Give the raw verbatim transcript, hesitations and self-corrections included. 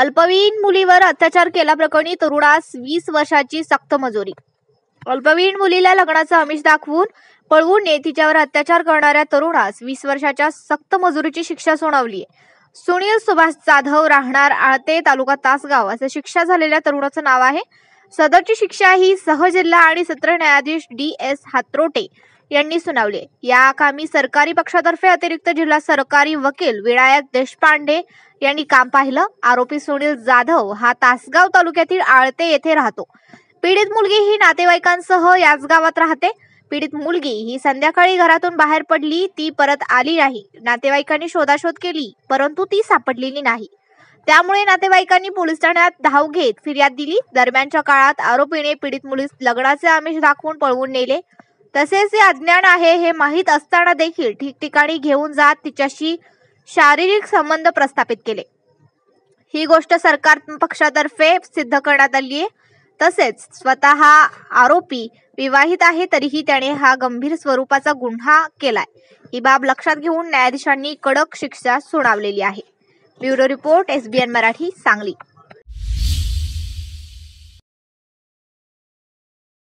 अल्पवयीन मुलीवर अत्याचार केल्याप्रकरणी तरुणास वीस वर्षाची सक्त मजुरी। अल्पवयीन मुलीला लग्नाचा आमिष दाखवून पळवून ने तिच्यावर अत्याचार करणाऱ्या तरुणास वीस वर्षाच्या सक्त मजुरीची शिक्षा सुनावली। सुनील सुभाष जाधव राहणार आळते तालुका तासगाव असे शिक्षा झालेल्या तरुणाचे नाव आहे। सदरची शिक्षा ही सहजिल्हा आणि सत्र न्यायाधीश डी एस हातरोटे यांनी सुनावले। या कामी सरकारी पक्षातर्फे अतिरिक्त जिल्हा सरकारी वकील विनायक देशपांडे यांनी काम पाहिलं। आरोपी सुनील जाधव हा तासगाव तालुक्यातील आळते येथे राहतो। पीडित मुलगी ही नातेवाईकांसह याच गावात राहते। पीडित मुलगी ही संध्याकाळी घरातून बाहेर पडली, ती परत आली नाही। नातेवाईकांनी शोधाशोध केली परंतु ती सापडलेली नाही। त्यामुळे नातेवाईकांनी पोलीस ठाण्यात धाव घेत फिर्याद दिली। दरम्यानच्या काळात आरोपीने पीडित मुलीस लग्नाचे आमिष दाखवून पळवून नेले। तसेच अज्ञान आहे हे माहित असताना देखील ठिकठिकाणी घेऊन जात तिच्याशी शारीरिक संबंध प्रस्थापित केले। ही गोष्ट सरकार पक्षातर्फे सिद्ध करण्यात आली आहे। तसेच स्वतः आरोपी विवाहित आहे, तरीही त्याने हा गंभीर स्वरूपाचा गुन्हा केलाय। ही बाब लक्षात घेऊन न्यायाधीशांनी कडक शिक्षा सुनावलेली आहे। Bureau report S B N Marathi Sangli.